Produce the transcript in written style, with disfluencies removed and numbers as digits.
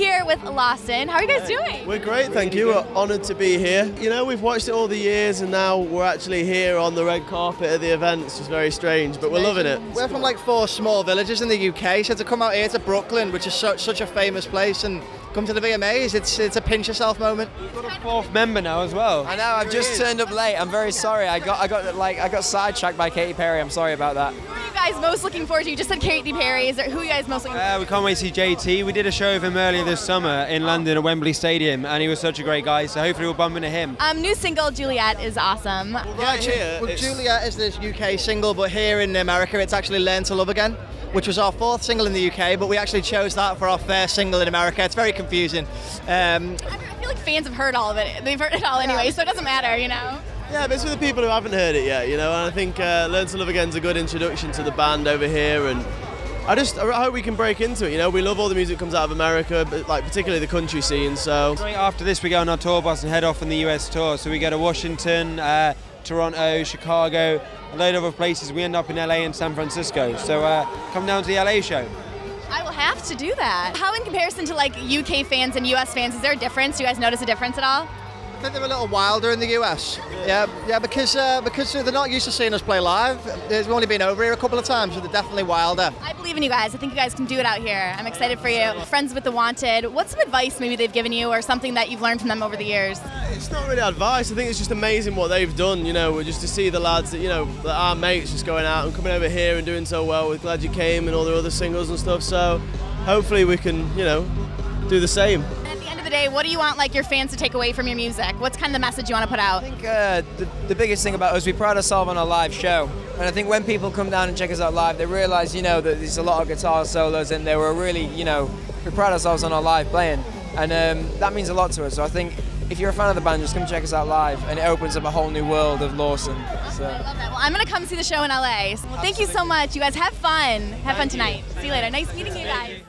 here with Lawson. How are you guys doing? We're great, thank you. We're honoured to be here. You know, we've watched it all the years and now we're actually here on the red carpet at the event. It's just very strange, but we're loving it. We're from like 4 small villages in the UK, so to come out here to Brooklyn, which is such a famous place, and come to the VMAs, it's a pinch yourself moment. You've got a 4th member now as well. I know, I've just turned up late. I'm very sorry. I got sidetracked by Katy Perry. I'm sorry about that. Who are you guys most looking forward to? You just said Katy Perry. Is there, who are you guys most looking forward to? We can't wait to see JT. We did a show of him earlier this summer in London at Wembley Stadium, and he was such a great guy. So hopefully we'll bump into him. New single Juliet is awesome. Well, right here, Juliet is this UK single, but here in America, it's actually Learn to Love Again, which was our 4th single in the UK, but we actually chose that for our 1st single in America. It's very confusing. I feel like fans have heard all of it. They've heard it all anyway, so it doesn't matter, you know? Yeah, but it's for the people who haven't heard it yet, you know? And I think Learn to Love Again's a good introduction to the band over here, and I hope we can break into it, you know? We love all the music that comes out of America, but like particularly the country scene, so. Right after this, we go on our tour bus and head off on the US tour. So we go to Washington, Toronto, Chicago, a load of other places. We end up in LA and San Francisco, so come down to the LA show. I will have to do that. How in comparison to like UK fans and US fans, is there a difference? Do you guys notice a difference at all? I think they're a little wilder in the US. Yeah, because they're not used to seeing us play live. We've only been over here a couple of times, so they're definitely wilder. I believe in you guys. I think you guys can do it out here. I'm excited for you. Friends with The Wanted. What's some advice maybe they've given you or something that you've learned from them over the years? It's not really advice. I think it's just amazing what they've done, you know, just to see the lads that, you know, our mates just going out and coming over here and doing so well with Glad You Came and all their other singles and stuff. So hopefully we can, you know, do the same. Today, what do you want like your fans to take away from your music? What's kind of the message you want to put out? I think the biggest thing about us, we pride ourselves on a live show, and I think when people come down and check us out live, they realise, you know, that there's a lot of guitar solos and they were really, you know, we pride ourselves on our live playing, and that means a lot to us. So I think if you're a fan of the band, just come check us out live, and it opens up a whole new world of Lawson. Awesome, I love that. Well, I'm going to come see the show in LA. So, well, thank you so much. You guys have fun. Have fun tonight. See you later. Nice meeting you guys.